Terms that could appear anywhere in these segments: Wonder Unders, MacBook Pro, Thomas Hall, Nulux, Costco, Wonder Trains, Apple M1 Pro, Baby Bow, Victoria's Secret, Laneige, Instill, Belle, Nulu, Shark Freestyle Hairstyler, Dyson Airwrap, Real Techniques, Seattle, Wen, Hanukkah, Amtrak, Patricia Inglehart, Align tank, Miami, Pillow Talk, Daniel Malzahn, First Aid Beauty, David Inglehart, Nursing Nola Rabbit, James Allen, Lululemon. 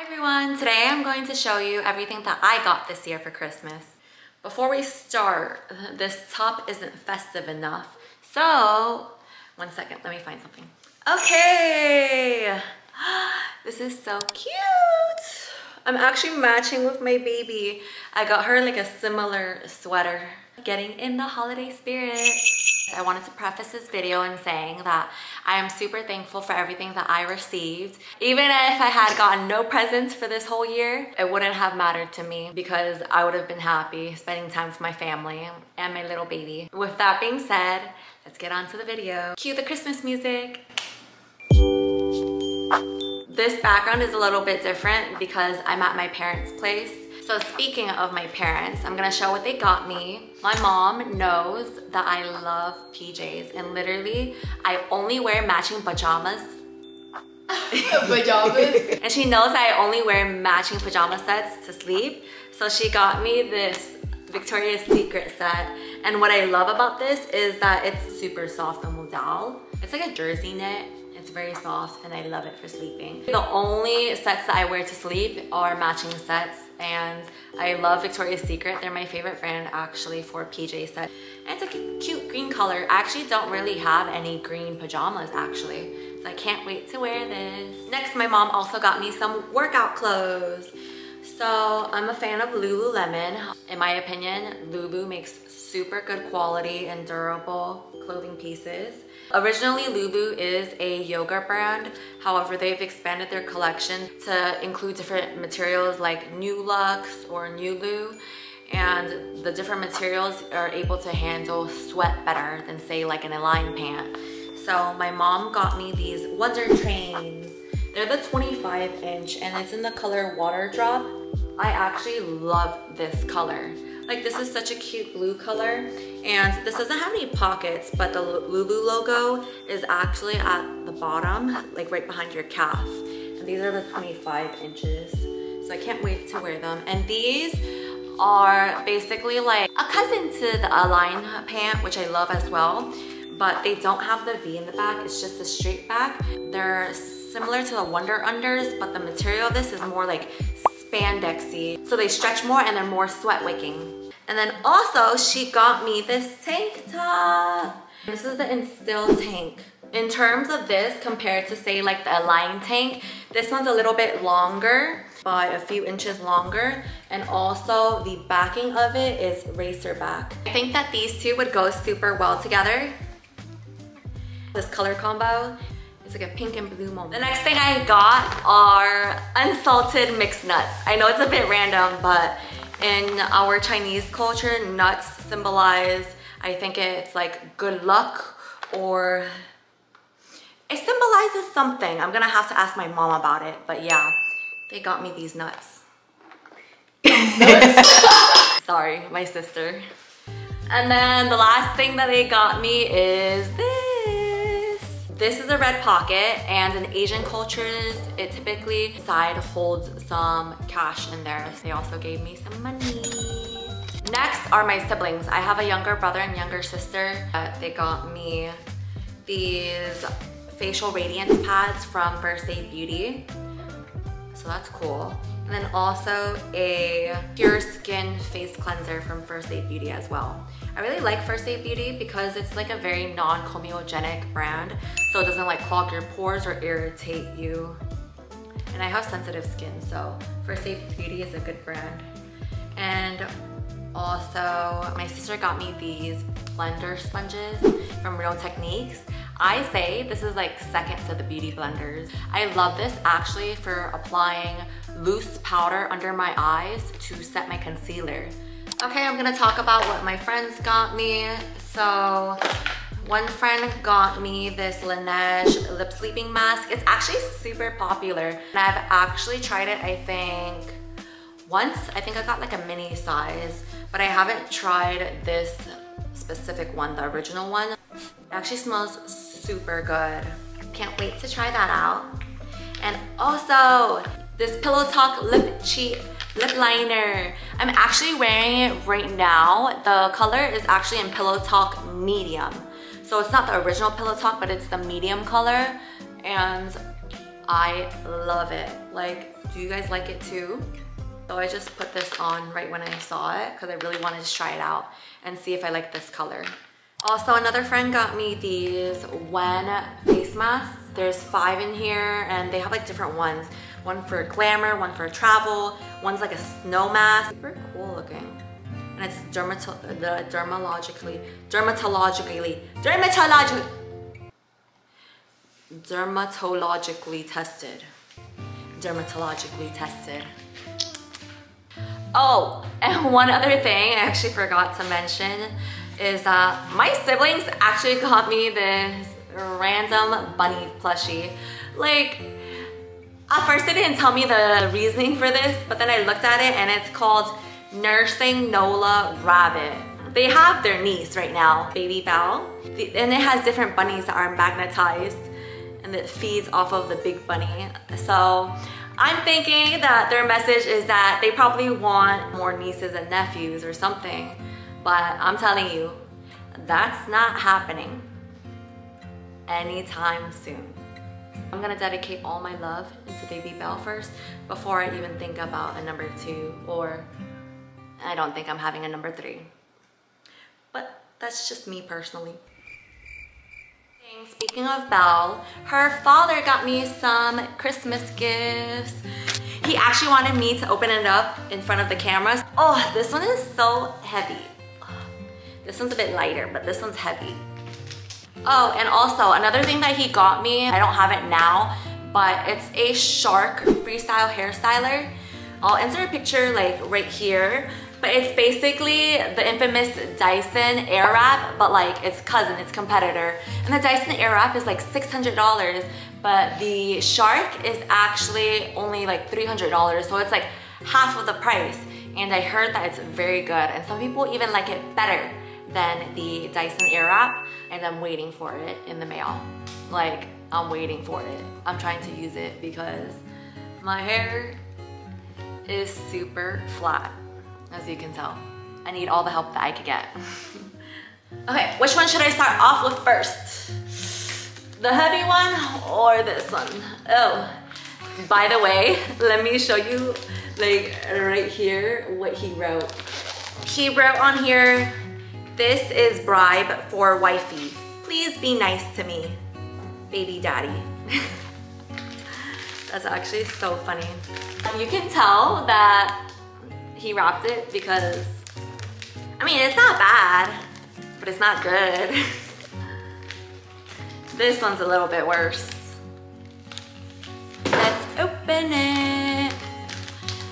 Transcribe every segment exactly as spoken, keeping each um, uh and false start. Hi everyone, today I'm going to show you everything that I got this year for Christmas. Before we start, this top isn't festive enough, so one second, let me find something. Okay, this is so cute. I'm actually matching with my baby. I got her like a similar sweater. Getting in the holiday spirit. I wanted to preface this video in saying that I am super thankful for everything that I received. Even if I had gotten no presents for this whole year, it wouldn't have mattered to me because I would have been happy spending time with my family and my little baby. With that being said, let's get on to the video. Cue the Christmas music. This background is a little bit different because I'm at my parents' place. So speaking of my parents, I'm gonna show what they got me. My mom knows that I love P Js and literally I only wear matching pajamas. Pajamas? And she knows I only wear matching pajama sets to sleep. So she got me this Victoria's Secret set. And what I love about this is that it's super soft and modal. It's like a jersey knit. It's very soft and I love it for sleeping. The only sets that I wear to sleep are matching sets and I love Victoria's Secret. They're my favorite brand actually for P J sets. And it's a cute green color. I actually don't really have any green pajamas actually. So I can't wait to wear this. Next, my mom also got me some workout clothes. So I'm a fan of Lululemon. In my opinion, Lulu makes super good quality and durable clothing pieces. Originally, Lulu is a yoga brand. However, they've expanded their collection to include different materials like Nulux or Nulu, and the different materials are able to handle sweat better than say like an Align pant. So my mom got me these Wonder Trains. They're the twenty-five inch and it's in the color Water Drop. I actually love this color. Like this is such a cute blue color and this doesn't have any pockets, but the Lulu logo is actually at the bottom, like right behind your calf. And these are the twenty-five inches. So I can't wait to wear them. And these are basically like a cousin to the Align pant, which I love as well, but they don't have the V in the back. It's just a straight back. They're similar to the Wonder Unders, but the material of this is more like spandexy. So they stretch more and they're more sweat wicking. And then also she got me this tank top. This is the Instill tank. In terms of this compared to say like the Align tank, this one's a little bit longer by a few inches longer. And also the backing of it is racer back. I think that these two would go super well together. This color combo. It's like a pink and blue moment. The next thing I got are unsalted mixed nuts. I know it's a bit random, but in our Chinese culture, nuts symbolize, I think it's like good luck or it symbolizes something. I'm gonna have to ask my mom about it, but yeah, they got me these nuts. Nuts? Sorry, my sister. And then the last thing that they got me is this. This is a red pocket, and in Asian cultures, it typically side holds some cash in there. They also gave me some money. Next are my siblings. I have a younger brother and younger sister. Uh, they got me these facial radiance pads from First Aid Beauty. So that's cool. And then also a pure skin face cleanser from First Aid Beauty as well. I really like First Aid Beauty because it's like a very non-comedogenic brand. So it doesn't like clog your pores or irritate you. And I have sensitive skin, so First Aid Beauty is a good brand. And also my sister got me these blender sponges from Real Techniques. I say this is like second to the beauty blenders. I love this actually for applying loose powder under my eyes to set my concealer. Okay, I'm gonna talk about what my friends got me. So one friend got me this Laneige lip sleeping mask. It's actually super popular. And I've actually tried it, I think, once. I think I got like a mini size, but I haven't tried this specific one, the original one. It actually smells super good. Can't wait to try that out. And also this Pillow Talk lip cheek lip liner. I'm actually wearing it right now. The color is actually in Pillow Talk medium. So it's not the original Pillow Talk, but it's the medium color. And I love it. Like, do you guys like it too? So I just put this on right when I saw it because I really wanted to try it out and see if I like this color. Also, another friend got me these Wen face masks. There's five in here and they have like different ones. One for glamour, one for travel, one's like a snow mask. Super cool looking. And it's dermato uh, dermatologically, dermatologically, dermatologically, dermatologically tested. Dermatologically tested. Oh, and one other thing I actually forgot to mention is that my siblings actually got me this random bunny plushie. Like, at first they didn't tell me the reasoning for this, but then I looked at it and it's called Nursing Nola Rabbit. They have their niece right now, Baby Bow, and it has different bunnies that are magnetized and it feeds off of the big bunny. So I'm thinking that their message is that they probably want more nieces and nephews or something, but I'm telling you, that's not happening anytime soon. I'm gonna dedicate all my love into Baby Belle first before I even think about a number two, or I don't think I'm having a number three. But that's just me personally. Speaking of Belle, her father got me some Christmas gifts. He actually wanted me to open it up in front of the cameras. Oh, this one is so heavy. This one's a bit lighter, but this one's heavy. Oh, and also another thing that he got me, I don't have it now, but it's a Shark Freestyle Hairstyler. I'll insert a picture like right here, but it's basically the infamous Dyson Airwrap, but like its cousin, its competitor. And the Dyson Airwrap is like six hundred dollars, but the Shark is actually only like three hundred dollars, so it's like half of the price. And I heard that it's very good, and some people even like it better than the Dyson Airwrap, and I'm waiting for it in the mail. Like, I'm waiting for it. I'm trying to use it because my hair is super flat, as you can tell. I need all the help that I could get. Okay, which one should I start off with first? The heavy one or this one? Oh, by the way, let me show you like right here what he wrote. He wrote on here, "This is bribe for wifey. Please be nice to me, baby daddy." That's actually so funny. You can tell that he wrapped it because, I mean, it's not bad, but it's not good. This one's a little bit worse. Let's open it.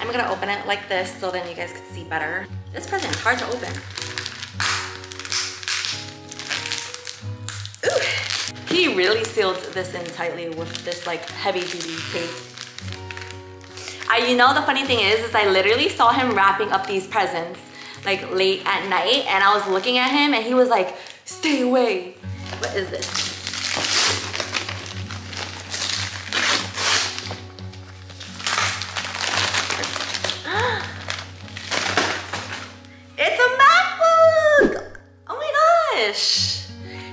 I'm gonna open it like this so then you guys can see better. This present's hard to open. He really sealed this in tightly with this like heavy duty tape. I, you know, the funny thing is, is I literally saw him wrapping up these presents like late at night, and I was looking at him and he was like, "Stay away." What is this? It's a MacBook! Oh my gosh!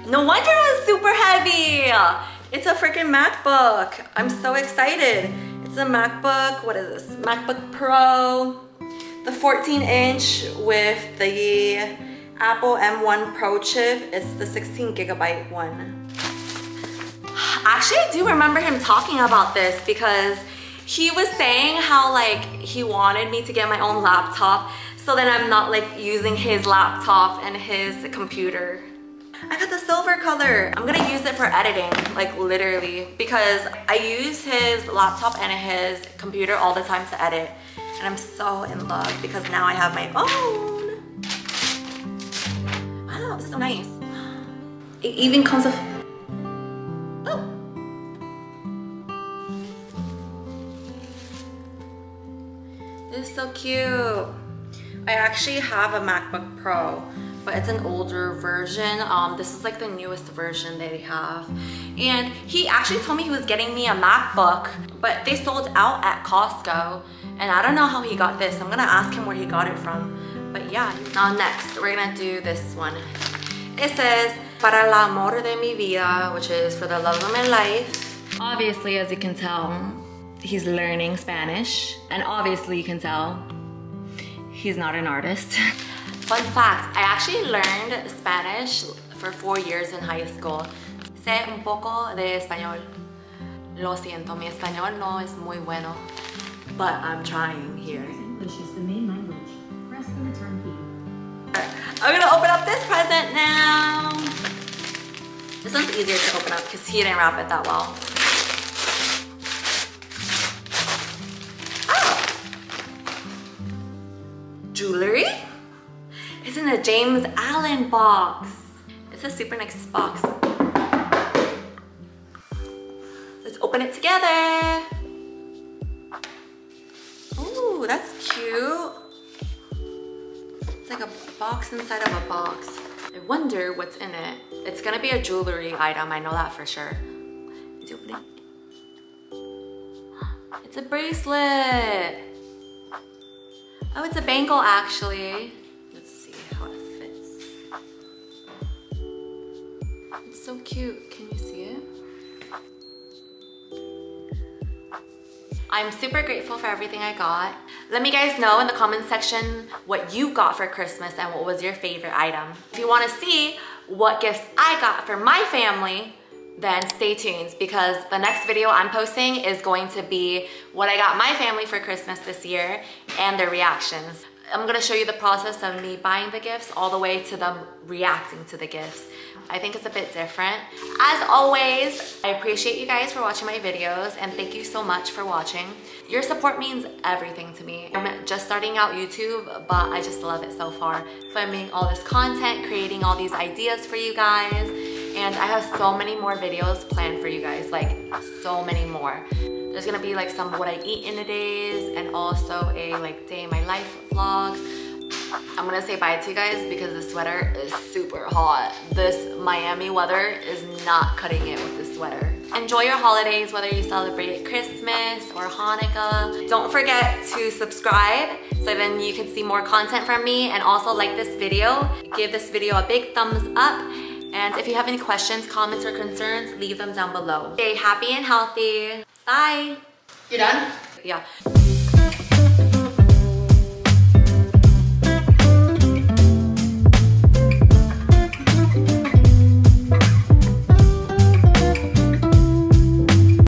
No wonder it's super heavy. It's a freaking MacBook. I'm so excited. It's a MacBook, what is this? MacBook Pro, the fourteen inch with the Apple M one Pro chip. It's the sixteen gigabyte one. Actually, I do remember him talking about this because he was saying how like he wanted me to get my own laptop so that I'm not like using his laptop and his computer. I got the silver color. I'm gonna use it for editing, like literally, because I use his laptop and his computer all the time to edit. And I'm so in love because now I have my own. Wow, this is so nice. It even comes with, oh. This is so cute. I actually have a MacBook Pro, but it's an older version. Um, this is like the newest version they have. And he actually told me he was getting me a MacBook, but they sold out at Costco. And I don't know how he got this. I'm gonna ask him where he got it from. But yeah, now next, we're gonna do this one. It says, "Para el amor de mi vida," which is for the love of my life. Obviously, as you can tell, he's learning Spanish, and obviously you can tell he's not an artist. Fun fact, I actually learned Spanish for four years in high school. Sé un poco de español. Lo siento, mi español no es muy bueno, but I'm trying here. English is the main language. Press the return key. All right, I'm gonna open up this present now. This one's easier to open up because he didn't wrap it that well. Oh! Jewelry? It's in the James Allen box. It's a super nice box. Let's open it together. Ooh, that's cute. It's like a box inside of a box. I wonder what's in it. It's gonna be a jewelry item, I know that for sure. Let's open it. It's a bracelet. Oh, it's a bangle actually. It's so cute. Can you see it? I'm super grateful for everything I got. Let me guys know in the comment section what you got for Christmas and what was your favorite item. If you want to see what gifts I got for my family, then stay tuned, because the next video I'm posting is going to be what I got my family for Christmas this year and their reactions. I'm gonna show you the process of me buying the gifts all the way to them reacting to the gifts. I think it's a bit different. As always, I appreciate you guys for watching my videos, and thank you so much for watching. Your support means everything to me. I'm just starting out YouTube, but I just love it so far. Filming all this content, creating all these ideas for you guys, and I have so many more videos planned for you guys, like so many more. There's gonna be like some what I eat in the days, and also a like day in my life vlogs. I'm gonna say bye to you guys because the sweater is super hot. This Miami weather is not cutting it with this sweater. Enjoy your holidays, whether you celebrate Christmas or Hanukkah. Don't forget to subscribe so then you can see more content from me, and also like this video. Give this video a big thumbs up. And if you have any questions, comments, or concerns, leave them down below. Stay happy and healthy. Bye. You done? Yeah.